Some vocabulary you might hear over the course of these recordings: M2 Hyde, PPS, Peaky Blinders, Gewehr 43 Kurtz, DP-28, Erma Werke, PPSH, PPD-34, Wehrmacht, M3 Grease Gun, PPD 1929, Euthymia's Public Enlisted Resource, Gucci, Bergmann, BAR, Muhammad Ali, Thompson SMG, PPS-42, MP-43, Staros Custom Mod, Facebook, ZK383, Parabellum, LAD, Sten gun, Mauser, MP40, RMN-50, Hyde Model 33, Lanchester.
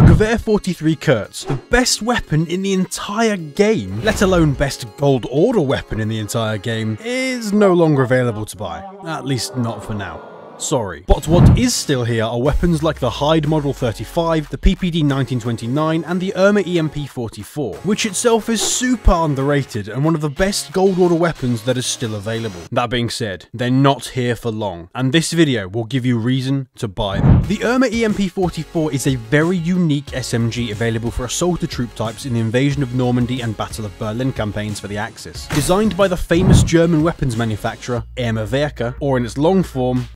The Gewehr 43 Kurtz, the best weapon in the entire game, let alone best gold order weapon in the entire game, is no longer available to buy. At least not for now. Sorry. But what is still here are weapons like the Hyde Model 35, the PPD 1929, and the Erma EMP 44, which itself is super underrated and one of the best Gold Order weapons that is still available. That being said, they're not here for long, and this video will give you reason to buy them. The Erma EMP 44 is a very unique SMG available for assaulter troop types in the invasion of Normandy and Battle of Berlin campaigns for the Axis. Designed by the famous German weapons manufacturer, Erma Werke, or in its long form,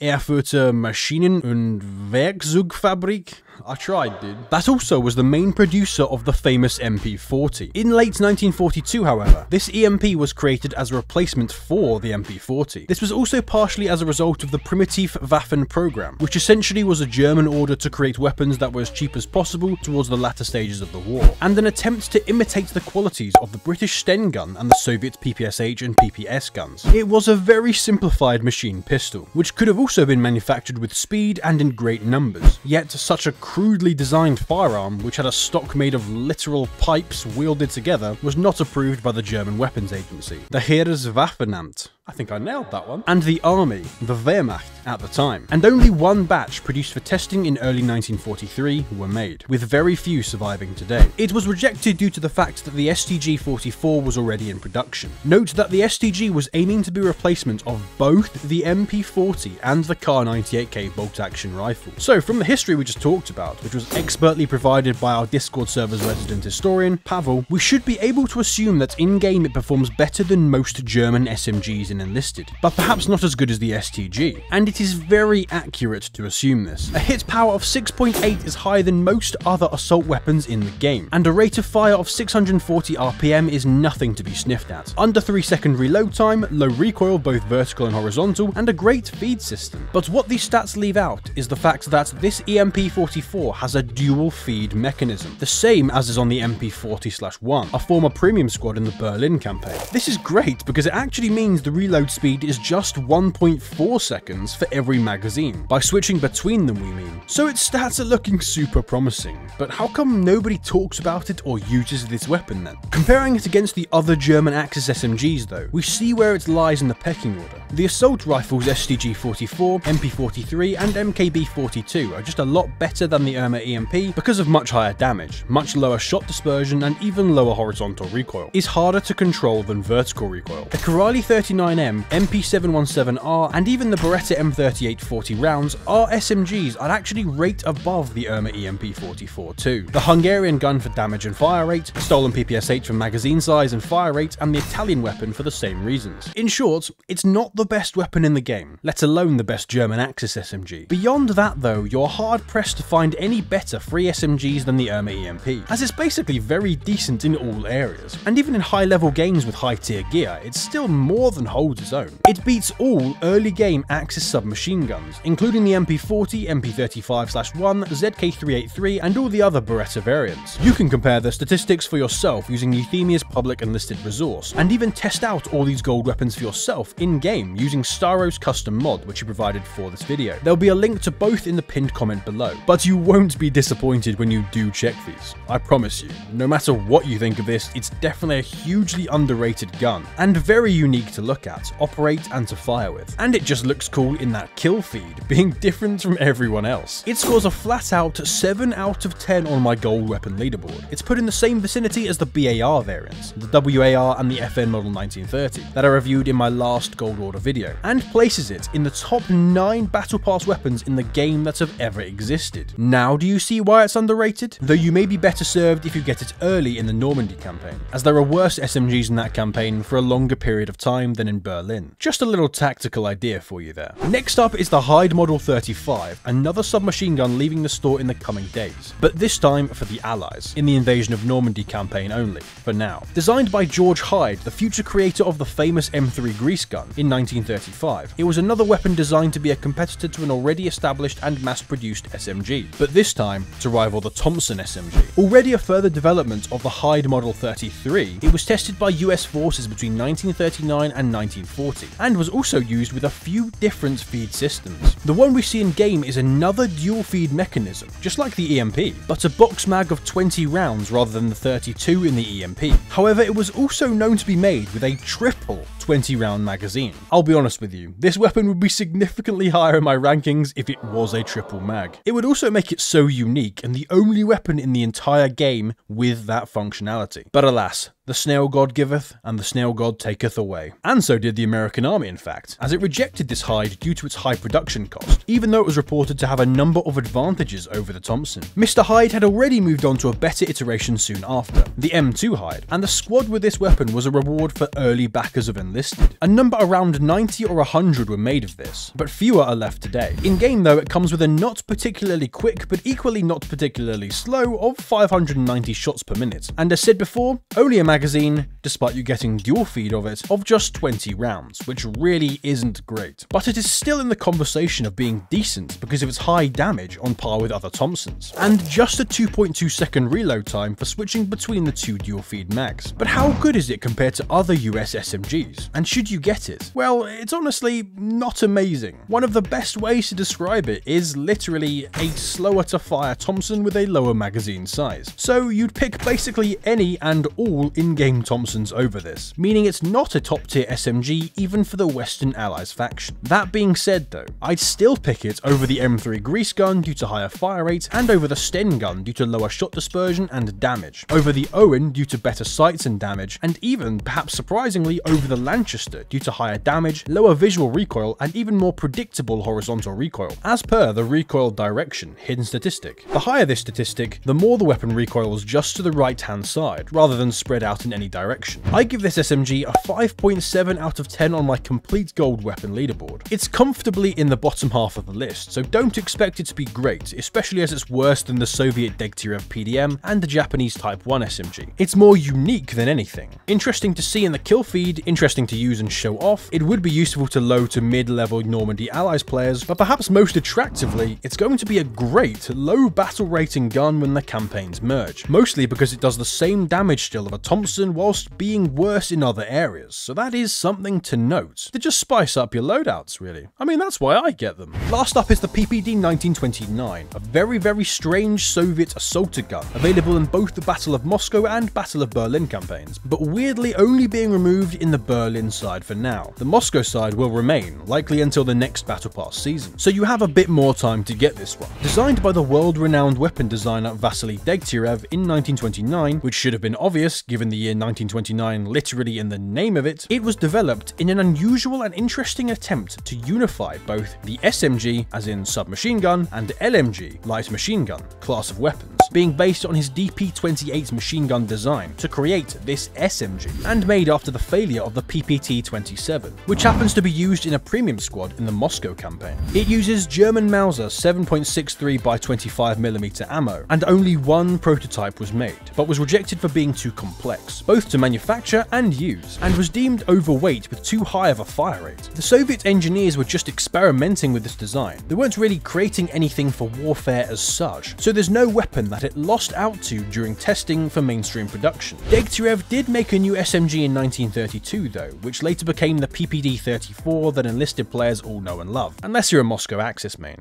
Erfurter Maschinen- und Werkzeugfabrik? I tried, dude. That also was the main producer of the famous MP40. In late 1942, however, this EMP was created as a replacement for the MP40. This was also partially as a result of the Primitivwaffen program, which essentially was a German order to create weapons that were as cheap as possible towards the latter stages of the war, and an attempt to imitate the qualities of the British Sten gun and the Soviet PPSH and PPS guns. It was a very simplified machine pistol, which could have also been manufactured with speed and in great numbers, yet such a crudely designed firearm, which had a stock made of literal pipes wielded together, was not approved by the German weapons agency, the Heereswaffenamt. I think I nailed that one. And the army, the Wehrmacht, at the time. And only one batch produced for testing in early 1943 were made, with very few surviving today. It was rejected due to the fact that the STG-44 was already in production. Note that the STG was aiming to be a replacement of both the MP40 and the Kar 98K bolt-action rifle. So from the history we just talked about, which was expertly provided by our Discord server's resident historian, Pavel, we should be able to assume that in-game it performs better than most German SMGs in Enlisted, but perhaps not as good as the STG. And it is very accurate to assume this. A hit power of 6.8 is higher than most other assault weapons in the game, and a rate of fire of 640 RPM is nothing to be sniffed at. Under 3-second reload time, low recoil both vertical and horizontal, and a great feed system. But what these stats leave out is the fact that this EMP-44 has a dual feed mechanism, the same as is on the MP40/1, a former premium squad in the Berlin campaign. This is great because it actually means the reload speed is just 1.4 seconds for every magazine. By switching between them, we mean. So its stats are looking super promising, but how come nobody talks about it or uses this weapon then? Comparing it against the other German Axis SMGs though, we see where it lies in the pecking order. The assault rifles STG-44, MP-43 and MKB-42 are just a lot better than the Erma EMP because of much higher damage, much lower shot dispersion and even lower horizontal recoil. It's harder to control than vertical recoil. The Karali 39 M, MP717R and even the Beretta M3840 rounds are SMGs I'd actually rate above the Erma EMP 44 too. The Hungarian gun for damage and fire rate, the stolen PPSH for magazine size and fire rate, and the Italian weapon for the same reasons. In short, it's not the best weapon in the game, let alone the best German Axis SMG. Beyond that though, you're hard pressed to find any better free SMGs than the Erma EMP, as it's basically very decent in all areas, and even in high level games with high tier gear, it's still more than holds its own. It beats all early game Axis submachine guns, including the MP40, MP35/1, ZK383, and all the other Beretta variants. You can compare the statistics for yourself using Euthymia's Public Enlisted Resource, and even test out all these gold weapons for yourself in-game using Staros Custom Mod, which he provided for this video. There'll be a link to both in the pinned comment below, but you won't be disappointed when you do check these. I promise you, no matter what you think of this, it's definitely a hugely underrated gun, and very unique to look at, operate, and to fire with. And it just looks cool in that kill feed, being different from everyone else. It scores a flat out 7 out of 10 on my gold weapon leaderboard. It's put in the same vicinity as the BAR variants, the WAR and the FN Model 1930 that I reviewed in my last Gold Order video, and places it in the top 9 battle pass weapons in the game that have ever existed. Now do you see why it's underrated? Though you may be better served if you get it early in the Normandy campaign, as there are worse SMGs in that campaign for a longer period of time than in Berlin. Just a little tactical idea for you there. Next up is the Hyde Model 35, another submachine gun leaving the store in the coming days, but this time for the Allies, in the invasion of Normandy campaign only, for now. Designed by George Hyde, the future creator of the famous M3 Grease Gun, in 1935, it was another weapon designed to be a competitor to an already established and mass-produced SMG, but this time to rival the Thompson SMG. Already a further development of the Hyde Model 33, it was tested by US forces between 1939 and 1940. 1940, and was also used with a few different feed systems. The one we see in game is another dual feed mechanism, just like the EMP, but a box mag of 20 rounds rather than the 32 in the EMP. However, it was also known to be made with a triple 20 round magazine. I'll be honest with you, this weapon would be significantly higher in my rankings if it was a triple mag. It would also make it so unique and the only weapon in the entire game with that functionality. But alas, the snail god giveth, and the snail god taketh away. And so did the American army, in fact, as it rejected this Hyde due to its high production cost, even though it was reported to have a number of advantages over the Thompson. Mr. Hyde had already moved on to a better iteration soon after, the M2 Hyde, and the squad with this weapon was a reward for early backers of Enlisted. A number around 90 or 100 were made of this, but fewer are left today. In-game though, it comes with a not particularly quick, but equally not particularly slow, of 590 shots per minute, and as said before, only a magazine, despite you getting dual feed of it, of just 20 rounds, which really isn't great. But it is still in the conversation of being decent because of its high damage on par with other Thompsons, and just a 2.2 second reload time for switching between the two dual feed mags. But how good is it compared to other US SMGs, and should you get it? Well, it's honestly not amazing. One of the best ways to describe it is literally a slower to fire Thompson with a lower magazine size. So you'd pick basically any and all in in-game Thompsons over this, meaning it's not a top-tier SMG even for the Western Allies faction. That being said though, I'd still pick it over the M3 Grease Gun due to higher fire rate, and over the Sten gun due to lower shot dispersion and damage, over the Owen due to better sights and damage, and even, perhaps surprisingly, over the Lanchester due to higher damage, lower visual recoil, and even more predictable horizontal recoil, as per the recoil direction hidden statistic. The higher this statistic, the more the weapon recoils just to the right-hand side, rather than spread out in any direction. I give this SMG a 5.7 out of 10 on my complete gold weapon leaderboard. It's comfortably in the bottom half of the list, so don't expect it to be great, especially as it's worse than the Soviet Degtyarev PDM and the Japanese Type 1 SMG. It's more unique than anything. Interesting to see in the kill feed, interesting to use and show off, it would be useful to low to mid-level Normandy Allies players, but perhaps most attractively, it's going to be a great low battle rating gun when the campaigns merge, mostly because it does the same damage still of a Thompson whilst being worse in other areas, so that is something to note. They just spice up your loadouts, really. I mean, that's why I get them. Last up is the PPD 1929, a very strange Soviet assaulter gun, available in both the Battle of Moscow and Battle of Berlin campaigns, but weirdly only being removed in the Berlin side for now. The Moscow side will remain, likely until the next Battle Pass season, so you have a bit more time to get this one. Designed by the world-renowned weapon designer Vasily Degtyarev in 1929, which should have been obvious given the year 1929 literally in the name of it, it was developed in an unusual and interesting attempt to unify both the SMG, as in submachine gun, and LMG, light machine gun, class of weapons, being based on his DP-28 machine gun design to create this SMG, and made after the failure of the PPT-27, which happens to be used in a premium squad in the Moscow campaign. It uses German Mauser 7.63x25mm ammo, and only one prototype was made, but was rejected for being too complex, both to manufacture and use, and was deemed overweight with too high of a fire rate. The Soviet engineers were just experimenting with this design. They weren't really creating anything for warfare as such, so there's no weapon that it lost out to during testing for mainstream production. Degtyarev did make a new SMG in 1932 though, which later became the PPD-34 that Enlisted players all know and love, unless you're a Moscow Axis main.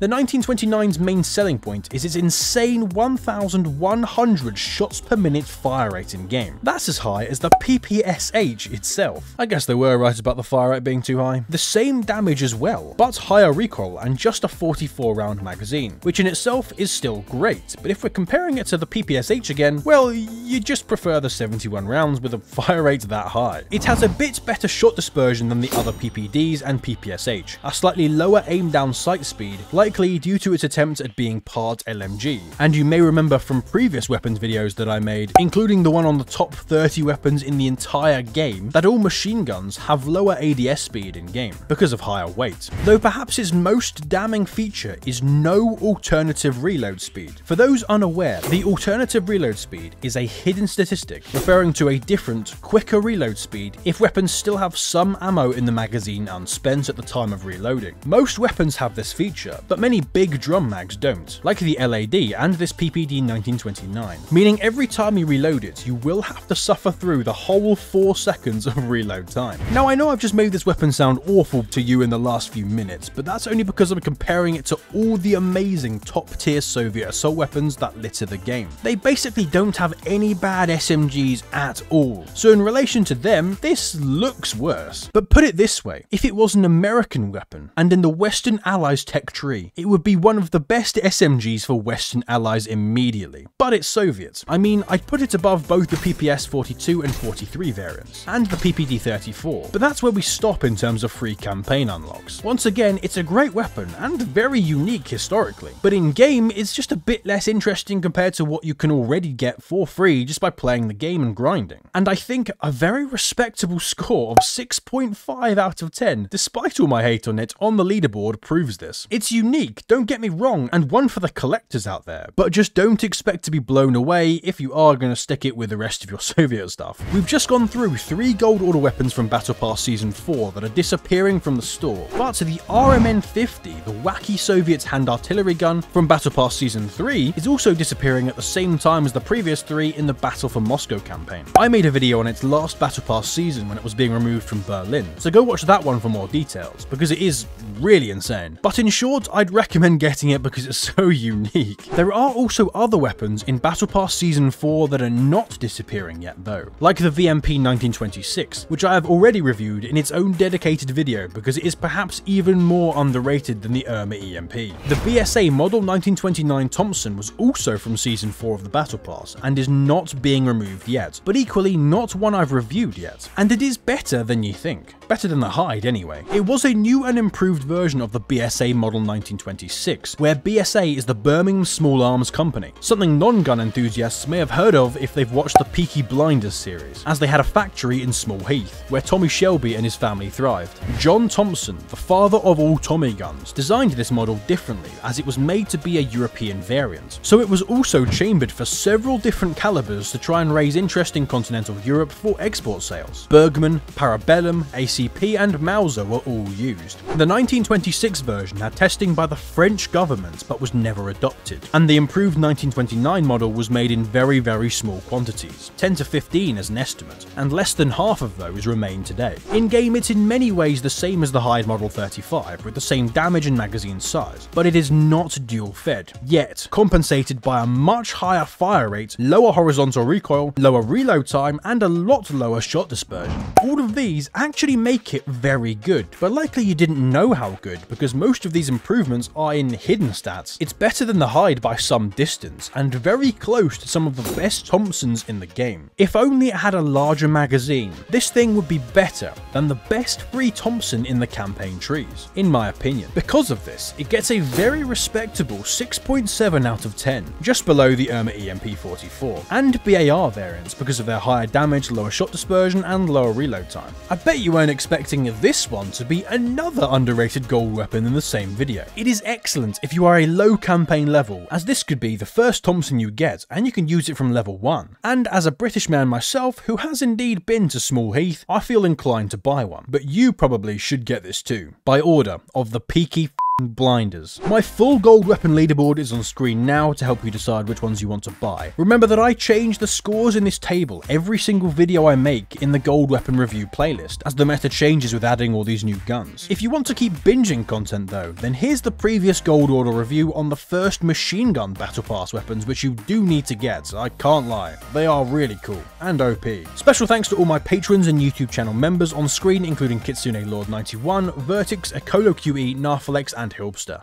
The 1929's main selling point is its insane 1,100 shots per minute fire rate in game. That's as high as the PPSH itself. I guess they were right about the fire rate being too high. The same damage as well, but higher recoil and just a 44 round magazine, which in itself is still great, but if we're comparing it to the PPSH again, well, you just prefer the 71 rounds with a fire rate that high. It has a bit better shot dispersion than the other PPDs and PPSH, a slightly lower aim down sight speed, likely due to its attempt at being part LMG. And you may remember from previous weapons videos that I made, including the one on the top 30 weapons in the entire game, that all machine guns have lower ADS speed in game because of higher weight. Though perhaps its most damning feature is no alternative reload speed. For those those unaware, the alternative reload speed is a hidden statistic referring to a different, quicker reload speed if weapons still have some ammo in the magazine unspent at the time of reloading. Most weapons have this feature, but many big drum mags don't, like the LAD and this PPD 1929, meaning every time you reload it, you will have to suffer through the whole 4 seconds of reload time. Now I know I've just made this weapon sound awful to you in the last few minutes, but that's only because I'm comparing it to all the amazing top-tier Soviet assault weapons that litter the game. They basically don't have any bad SMGs at all, so in relation to them, this looks worse. But put it this way, if it was an American weapon, and in the Western Allies tech tree, it would be one of the best SMGs for Western Allies immediately. But it's Soviet. I mean, I'd put it above both the PPS-42 and 43 variants, and the PPD-34, but that's where we stop in terms of free campaign unlocks. Once again, it's a great weapon, and very unique historically, but in-game, it's just a bit less interesting compared to what you can already get for free just by playing the game and grinding. And I think a very respectable score of 6.5 out of 10, despite all my hate on it, on the leaderboard proves this. It's unique, don't get me wrong, and one for the collectors out there, but just don't expect to be blown away if you are going to stick it with the rest of your Soviet stuff. We've just gone through 3 gold order weapons from Battle Pass Season 4 that are disappearing from the store, but the RMN-50, the wacky Soviet hand artillery gun from Battle Pass Season 3, is also disappearing at the same time as the previous 3 in the Battle for Moscow campaign. I made a video on its last Battle Pass season when it was being removed from Berlin, so go watch that one for more details, because it is really insane. But in short, I'd recommend getting it because it's so unique. There are also other weapons in Battle Pass Season 4 that are not disappearing yet though, like the VMP 1926, which I have already reviewed in its own dedicated video because it is perhaps even more underrated than the Erma EMP. The BSA Model 1929 Thompson was also from Season 4 of the Battle Pass, and is not being removed yet, but equally not one I've reviewed yet. And it is better than you think. Better than the Hyde, anyway. It was a new and improved version of the BSA Model 1926, where BSA is the Birmingham Small Arms Company, something non-gun enthusiasts may have heard of if they've watched the Peaky Blinders series, as they had a factory in Small Heath, where Tommy Shelby and his family thrived. John Thompson, the father of all Tommy guns, designed this model differently, as it was made to be a European variant, so it was also chambered for several different calibers to try and raise interest in continental Europe for export sales. Bergmann, Parabellum, ACP and Mauser were all used. The 1926 version had testing by the French government but was never adopted, and the improved 1929 model was made in very small quantities, 10 to 15 as an estimate, and less than half of those remain today. In-game it's in many ways the same as the Hyde Model 35, with the same damage and magazine size, but it is not dual-fed, yet compensated by a much higher fire rate, lower horizontal recoil, lower reload time, and a lot lower shot dispersion. All of these actually make it very good, but likely you didn't know how good, because most of these improvements are in hidden stats. It's better than the Hyde by some distance, and very close to some of the best Thompsons in the game. If only it had a larger magazine, this thing would be better than the best free Thompson in the campaign trees, in my opinion. Because of this, it gets a very respectable 6.7 out of 10, just below the Erma EMP 44, and BAR variants because of their higher damage, lower shot dispersion, and lower reload time. I bet you weren't expecting this one to be another underrated gold weapon in the same video. It is excellent if you are a low campaign level, as this could be the first Thompson you get, and you can use it from level 1. And as a British man myself, who has indeed been to Small Heath, I feel inclined to buy one, but you probably should get this too, by order of the Peaky Blinders. My full gold weapon leaderboard is on screen now to help you decide which ones you want to buy. Remember that I change the scores in this table every single video I make in the gold weapon review playlist, as the meta changes with adding all these new guns. If you want to keep binging content though, then here's the previous gold order review on the first machine gun battle pass weapons, which you do need to get, I can't lie. They are really cool, and OP. Special thanks to all my patrons and YouTube channel members on screen, including Kitsune Lord 91, Vertix, Ecolo QE, Narfalex, and Hilbster.